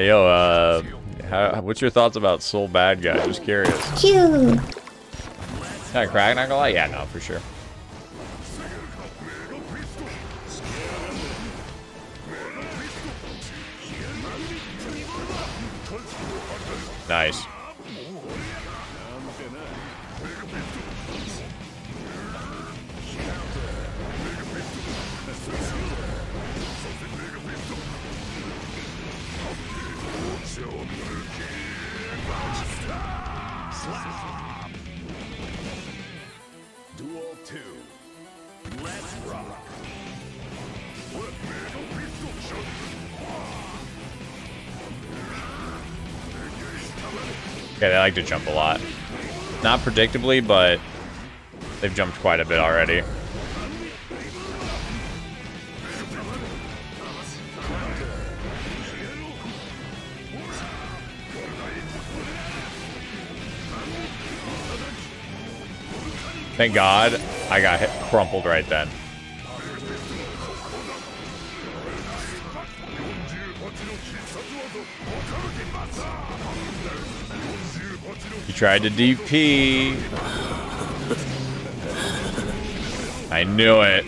Yo, what's your thoughts about Sol Badguy? Just curious. Cute. That crack, not gonna lie? Yeah, no, for sure. Nice. Okay, they like to jump a lot. Not predictably, but they've jumped quite a bit already. Thank God I got hit, crumpled right then. He tried to DP. I knew it.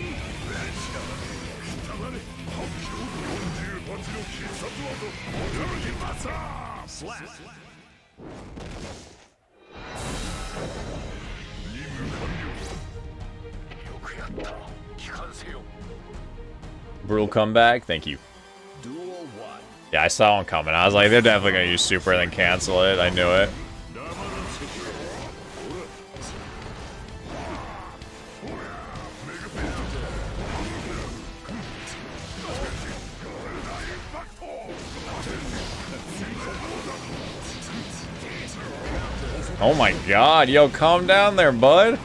Brutal comeback, thank you. Yeah, I saw one coming. I was like, they're definitely gonna use super and then cancel it. I knew it. Oh my God, yo, calm down there, bud.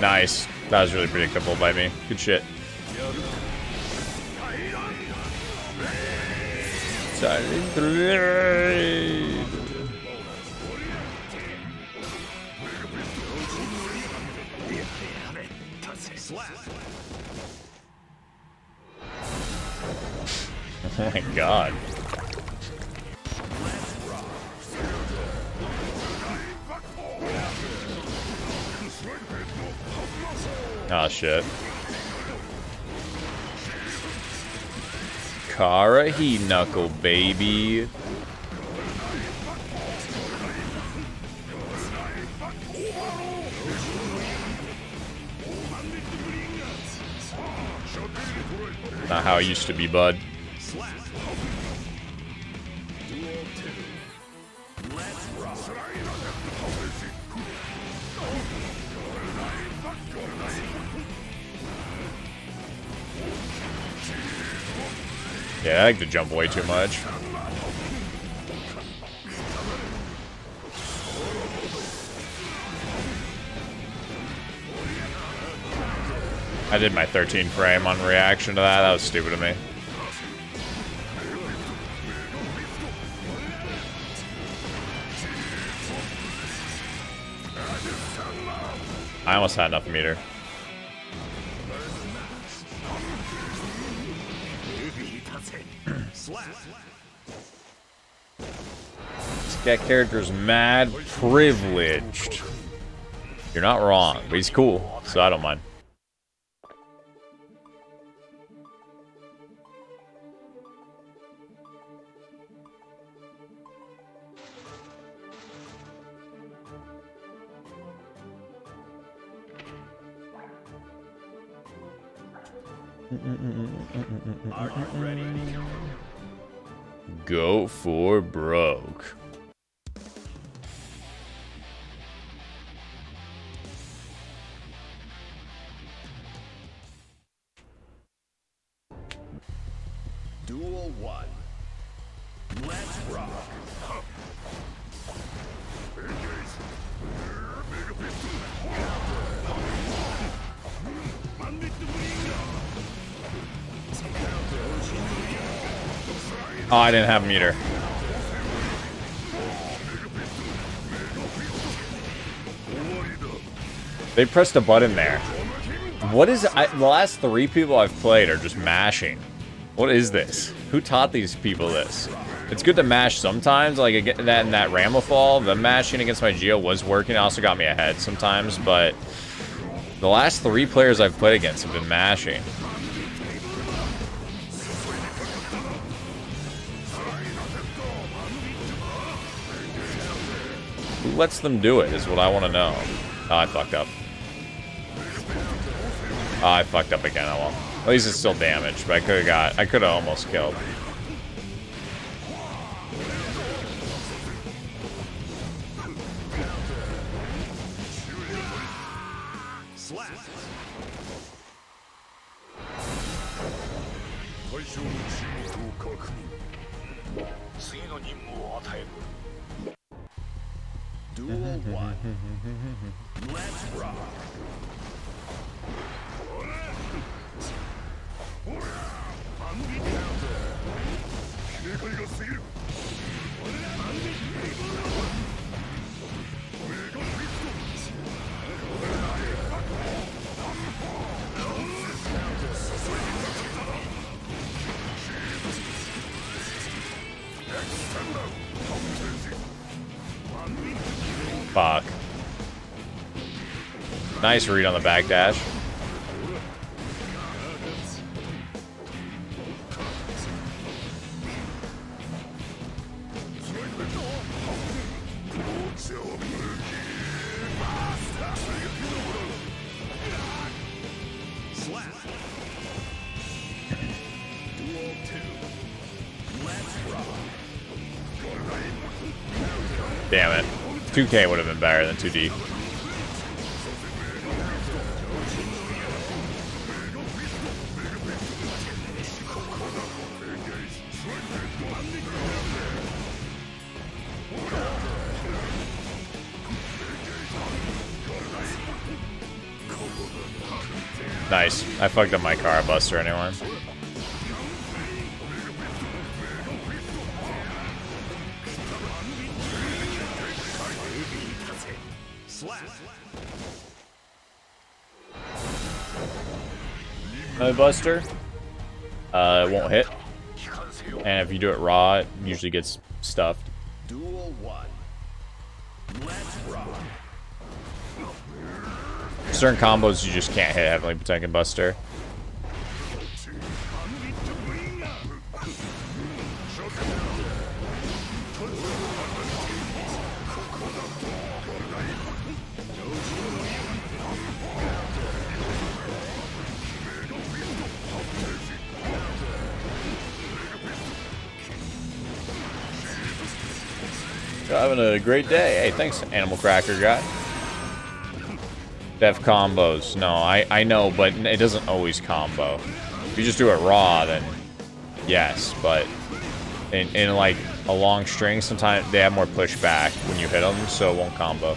Nice. That was really predictable by me. Good shit. Oh my God. Ah, shit. Kara, he knuckle, baby. Not how it used to be, bud. Yeah, I like to jump way too much. I did my 13 frame on reaction to that. That was stupid of me. I almost had enough meter. That character's mad privileged. You're not wrong, but he's cool, so I don't mind. Are you ready? Go for broke. Duel 1. Let's rock. Oh, I didn't have a meter. They pressed a button there. What is it? The last 3 people I've played are just mashing. What is this? Who taught these people this? It's good to mash sometimes, like that in that Ramafall. The mashing against my Geo was working. It also got me ahead sometimes, but the last 3 players I've played against have been mashing. Who lets them do it is what I want to know. Oh, I fucked up. Oh, I fucked up again. Oh well. At least it's still damaged, but I could have almost killed. Duel 1. Let's rock. Fuck. Nice read on the back dash. Damn it. 2K would have been better than 2D. Nice. I fucked up my Kara Buster anyway. Buster it won't hit, and if you do it raw it usually gets stuffed. Duel 1. Let's rock. Certain combos you just can't hit Heavenly Potemkin Buster. Having a great day. Hey, thanks, Animal Cracker guy. Def combos. No, I know, but it doesn't always combo. If you just do it raw, then yes, but in like a long string, sometimes they have more pushback when you hit them, so it won't combo.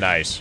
Nice.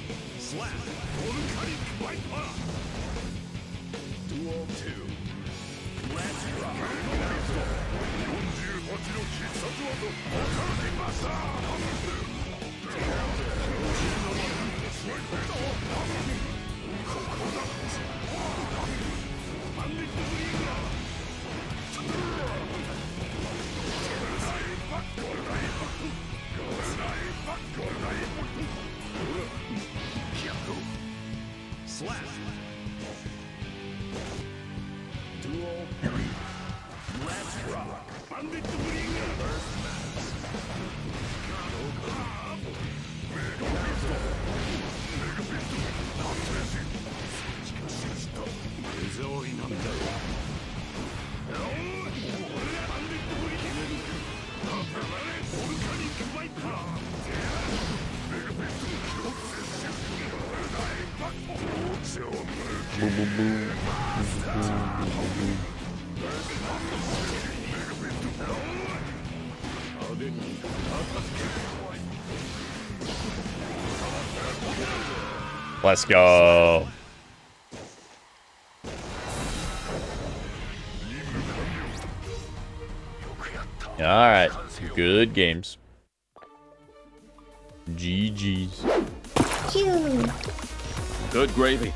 Boom, boom, boom. Let's go. All right, good games. GG's. Good gravy.